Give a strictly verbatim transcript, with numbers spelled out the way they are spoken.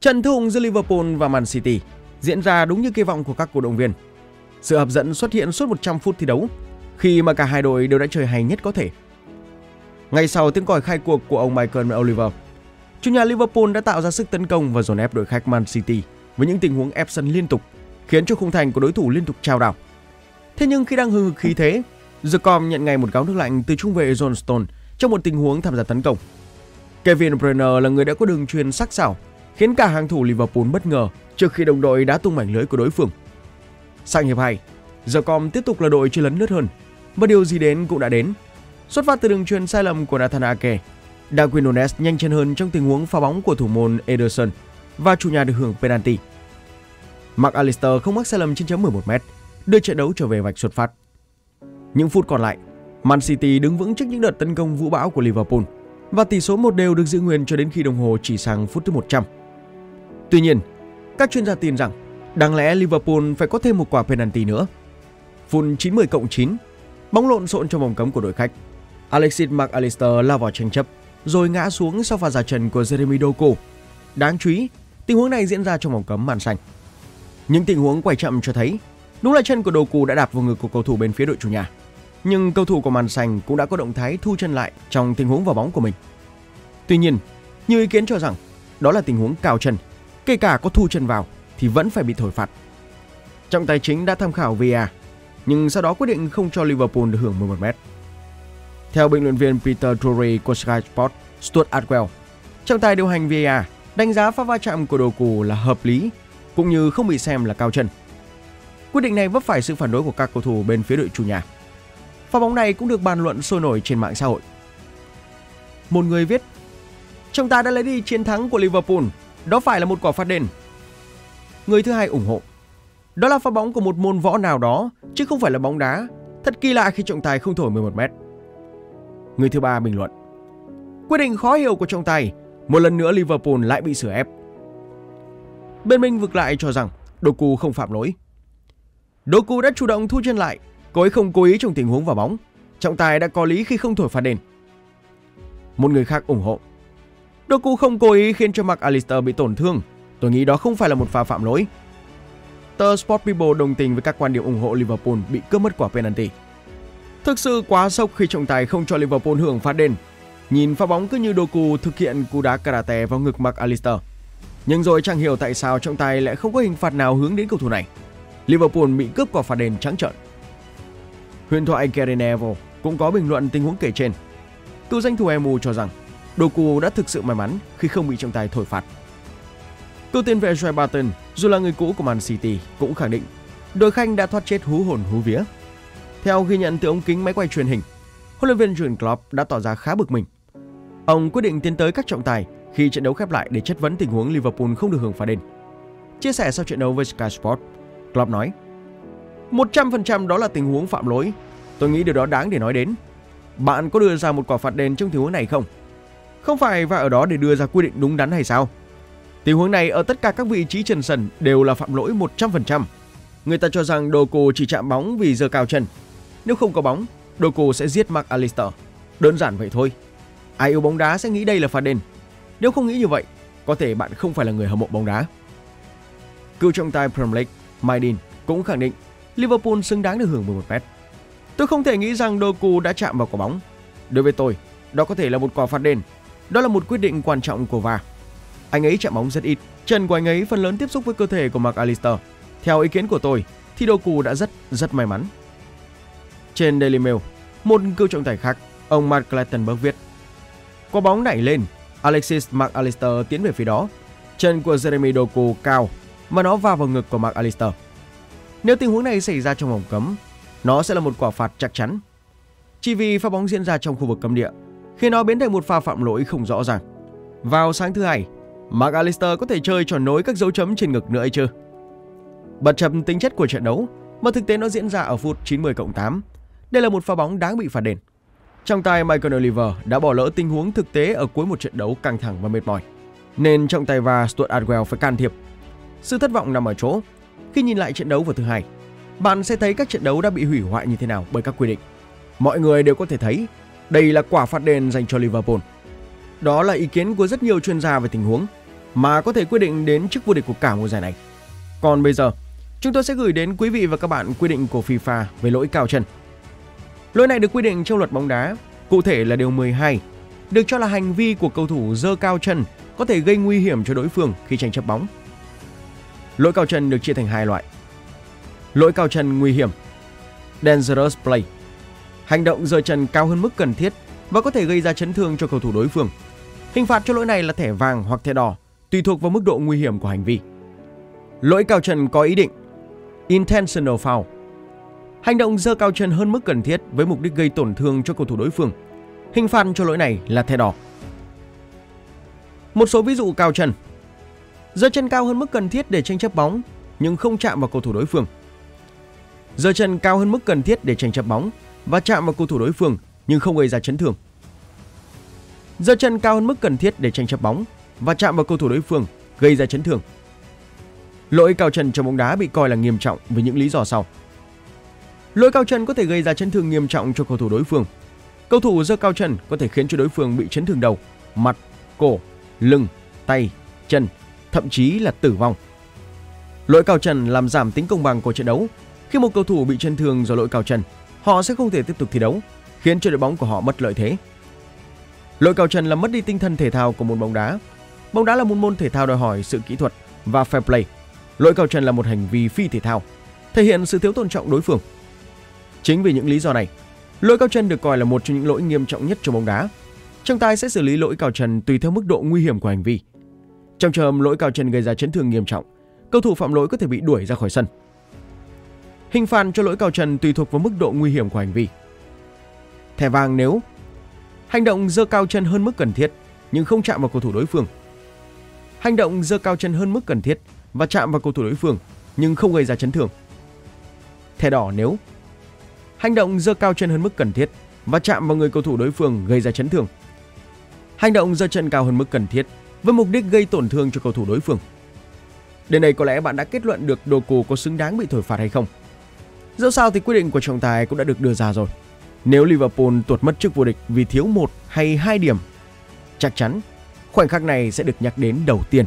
Trận thương hùng giữa Liverpool và Man City diễn ra đúng như kỳ vọng của các cổ động viên. Sự hấp dẫn xuất hiện suốt một trăm phút thi đấu khi mà cả hai đội đều đã chơi hay nhất có thể. Ngay sau tiếng còi khai cuộc của ông Michael Oliver, chủ nhà Liverpool đã tạo ra sức tấn công và dồn ép đội khách Man City với những tình huống ép sân liên tục, khiến cho khung thành của đối thủ liên tục chao đảo. Thế nhưng khi đang hừng hực khí thế, The Com nhận ngay một gáo nước lạnh từ trung vệ John Stone trong một tình huống tham gia tấn công. Kevin Brenner là người đã có đường truyền sắc sảo, khiến cả hàng thủ Liverpool bất ngờ trước khi đồng đội đã tung mảnh lưới của đối phương. Sang hiệp hai, The Com tiếp tục là đội chơi lấn lướt hơn, và điều gì đến cũng đã đến. Xuất phát từ đường truyền sai lầm của Nathan Ake, Darwin Núñez nhanh chân hơn trong tình huống phá bóng của thủ môn Ederson và chủ nhà được hưởng penalty. Mac Allister không mắc sai lầm trên chấm mười một mét, đưa trận đấu trở về vạch xuất phát. Những phút còn lại, Man City đứng vững trước những đợt tấn công vũ bão của Liverpool và tỷ số một đều được giữ nguyên cho đến khi đồng hồ chỉ sang phút thứ một trăm. Tuy nhiên, các chuyên gia tin rằng đáng lẽ Liverpool phải có thêm một quả penalty nữa. Phút chín mươi cộng chín, bóng lộn xộn trong vòng cấm của đội khách. Alexis Mac Allister lao vào tranh chấp rồi ngã xuống sau pha ra chân của Jérémy Doku. Đáng chú ý, tình huống này diễn ra trong vòng cấm màn xanh. Những tình huống quay chậm cho thấy đúng là chân của Doku đã đạp vào ngực của cầu thủ bên phía đội chủ nhà, nhưng cầu thủ của màn xanh cũng đã có động thái thu chân lại trong tình huống vào bóng của mình. Tuy nhiên, nhiều ý kiến cho rằng đó là tình huống cao chân, kể cả có thu chân vào thì vẫn phải bị thổi phạt. Trọng tài chính đã tham khảo vê a, nhưng sau đó quyết định không cho Liverpool được hưởng mười một mét. Theo bình luận viên Peter Drury của Sky Sports, Stuart Attwell, trọng tài điều hành vê a đánh giá pha va chạm của Doku là hợp lý, cũng như không bị xem là cao chân. Quyết định này vấp phải sự phản đối của các cầu thủ bên phía đội chủ nhà. Pha bóng này cũng được bàn luận sôi nổi trên mạng xã hội. Một người viết: "Trọng tài đã lấy đi chiến thắng của Liverpool, đó phải là một quả phạt đền." Người thứ hai ủng hộ: "Đó là pha bóng của một môn võ nào đó chứ không phải là bóng đá. Thật kỳ lạ khi trọng tài không thổi mười một mét." Người thứ ba bình luận: "Quyết định khó hiểu của trọng tài, một lần nữa Liverpool lại bị sửa ép." Bên mình vực lại cho rằng Doku không phạm lỗi. Doku đã chủ động thu chân lại, cô ấy không cố ý trong tình huống vào bóng. Trọng tài đã có lý khi không thổi phạt đền. Một người khác ủng hộ: Doku không cố ý khiến cho Mac Allister bị tổn thương. Tôi nghĩ đó không phải là một pha phạm lỗi. Tờ Sport People đồng tình với các quan điểm ủng hộ Liverpool bị cướp mất quả penalty. Thực sự quá sốc khi trọng tài không cho Liverpool hưởng phạt đền. Nhìn pha bóng cứ như Doku thực hiện cú đá karate vào ngực Mac Allister. Nhưng rồi chẳng hiểu tại sao trọng tài lại không có hình phạt nào hướng đến cầu thủ này. Liverpool bị cướp quả phạt đền trắng trợn. Huyền thoại Gary Neville cũng có bình luận tình huống kể trên. Cựu danh thủ em u cho rằng Doku đã thực sự may mắn khi không bị trọng tài thổi phạt. Cựu tiền vệ Joe Barton, dù là người cũ của Man City, cũng khẳng định đội khanh đã thoát chết hú hồn hú vía. Theo ghi nhận từ ống kính máy quay truyền hình, huấn luyện viên Jurgen Klopp đã tỏ ra khá bực mình. Ông quyết định tiến tới các trọng tài khi trận đấu khép lại để chất vấn tình huống Liverpool không được hưởng phạt đền. Chia sẻ sau trận đấu với Sky Sports, Klopp nói: một trăm phần trăm đó là tình huống phạm lỗi. Tôi nghĩ điều đó đáng để nói đến. Bạn có đưa ra một quả phạt đền trong tình huống này không? Không phải và ở đó để đưa ra quy định đúng đắn hay sao? Tình huống này ở tất cả các vị trí trên sân đều là phạm lỗi một trăm phần trăm. Người ta cho rằng Doku chỉ chạm bóng vì giơ cao chân. Nếu không có bóng, Doku sẽ giết Mac Allister. Đơn giản vậy thôi. Ai yêu bóng đá sẽ nghĩ đây là phạt đền. Nếu không nghĩ như vậy, có thể bạn không phải là người hâm mộ bóng đá. Cựu trọng tài Premier League Mike Dean cũng khẳng định Liverpool xứng đáng được hưởng mười một mét. Tôi không thể nghĩ rằng Doku đã chạm vào quả bóng. Đối với tôi, đó có thể là một quả phạt đền. Đó là một quyết định quan trọng của vê a. Anh ấy chạm bóng rất ít, chân của anh ấy phần lớn tiếp xúc với cơ thể của Mac Allister. Theo ý kiến của tôi, thì Doku đã rất rất may mắn. Trên Daily Mail, một cựu trọng tài khác, ông Mark Clattenburg viết: Quả bóng nảy lên, Alexis Mac Allister tiến về phía đó. Chân của Jérémy Doku cao mà nó va vào ngực của Mac Allister. Nếu tình huống này xảy ra trong vòng cấm, nó sẽ là một quả phạt chắc chắn. Chỉ vì pha bóng diễn ra trong khu vực cấm địa, khi nó biến thành một pha phạm lỗi không rõ ràng. Vào sáng thứ hai, Mac Allister có thể chơi trò nối các dấu chấm trên ngực nữa ấy chứ? Bất chấp tính chất của trận đấu, mà thực tế nó diễn ra ở phút chín mươi cộng tám. Đây là một pha bóng đáng bị phạt đền. Trọng tài Michael Oliver đã bỏ lỡ tình huống thực tế ở cuối một trận đấu căng thẳng và mệt mỏi, nên trọng tài vê a Stuart Attwell phải can thiệp. Sự thất vọng nằm ở chỗ, khi nhìn lại trận đấu vào thứ hai, bạn sẽ thấy các trận đấu đã bị hủy hoại như thế nào bởi các quy định. Mọi người đều có thể thấy, đây là quả phạt đền dành cho Liverpool. Đó là ý kiến của rất nhiều chuyên gia về tình huống. mà có thể quyết định đến chức vô địch của cả mùa giải này. Còn bây giờ, chúng tôi sẽ gửi đến quý vị và các bạn quy định của FIFA về lỗi cao chân. Lỗi này được quy định trong luật bóng đá, cụ thể là điều mười hai, được cho là hành vi của cầu thủ giơ cao chân có thể gây nguy hiểm cho đối phương khi tranh chấp bóng. Lỗi cao chân được chia thành hai loại. Lỗi cao chân nguy hiểm, dangerous play, hành động giơ chân cao hơn mức cần thiết và có thể gây ra chấn thương cho cầu thủ đối phương. Hình phạt cho lỗi này là thẻ vàng hoặc thẻ đỏ, tùy thuộc vào mức độ nguy hiểm của hành vi. Lỗi cao chân có ý định, intentional foul, hành động giơ cao chân hơn mức cần thiết với mục đích gây tổn thương cho cầu thủ đối phương. Hình phạt cho lỗi này là thẻ đỏ. Một số ví dụ cao chân: giơ chân cao hơn mức cần thiết để tranh chấp bóng nhưng không chạm vào cầu thủ đối phương, giơ chân cao hơn mức cần thiết để tranh chấp bóng và chạm vào cầu thủ đối phương nhưng không gây ra chấn thương, giơ chân cao hơn mức cần thiết để tranh chấp bóng và chạm vào cầu thủ đối phương gây ra chấn thương. Lỗi cao chân trong bóng đá bị coi là nghiêm trọng với những lý do sau. Lỗi cao chân có thể gây ra chấn thương nghiêm trọng cho cầu thủ đối phương. Cầu thủ giơ cao chân có thể khiến cho đối phương bị chấn thương đầu, mặt, cổ, lưng, tay, chân, thậm chí là tử vong. Lỗi cao chân làm giảm tính công bằng của trận đấu. Khi một cầu thủ bị chấn thương do lỗi cao chân, họ sẽ không thể tiếp tục thi đấu, khiến cho đội bóng của họ mất lợi thế. Lỗi cao chân làm mất đi tinh thần thể thao của môn bóng đá. Bóng đá là một môn thể thao đòi hỏi sự kỹ thuật và fair play. Lỗi cao chân là một hành vi phi thể thao, thể hiện sự thiếu tôn trọng đối phương. Chính vì những lý do này, lỗi cao chân được coi là một trong những lỗi nghiêm trọng nhất trong bóng đá. Trọng tài sẽ xử lý lỗi cao chân tùy theo mức độ nguy hiểm của hành vi. Trong trường hợp lỗi cao chân gây ra chấn thương nghiêm trọng, cầu thủ phạm lỗi có thể bị đuổi ra khỏi sân. Hình phạt cho lỗi cao chân tùy thuộc vào mức độ nguy hiểm của hành vi. Thẻ vàng nếu hành động giơ cao chân hơn mức cần thiết nhưng không chạm vào cầu thủ đối phương, hành động giơ cao chân hơn mức cần thiết và chạm vào cầu thủ đối phương nhưng không gây ra chấn thương. Thẻ đỏ nếu hành động giơ cao chân hơn mức cần thiết và chạm vào người cầu thủ đối phương gây ra chấn thương, hành động giơ chân cao hơn mức cần thiết với mục đích gây tổn thương cho cầu thủ đối phương. Đến đây có lẽ bạn đã kết luận được Doku có xứng đáng bị thổi phạt hay không. Dẫu sao thì quyết định của trọng tài cũng đã được đưa ra rồi. Nếu Liverpool tuột mất chức vô địch vì thiếu một hay hai điểm, chắc chắn khoảnh khắc này sẽ được nhắc đến đầu tiên.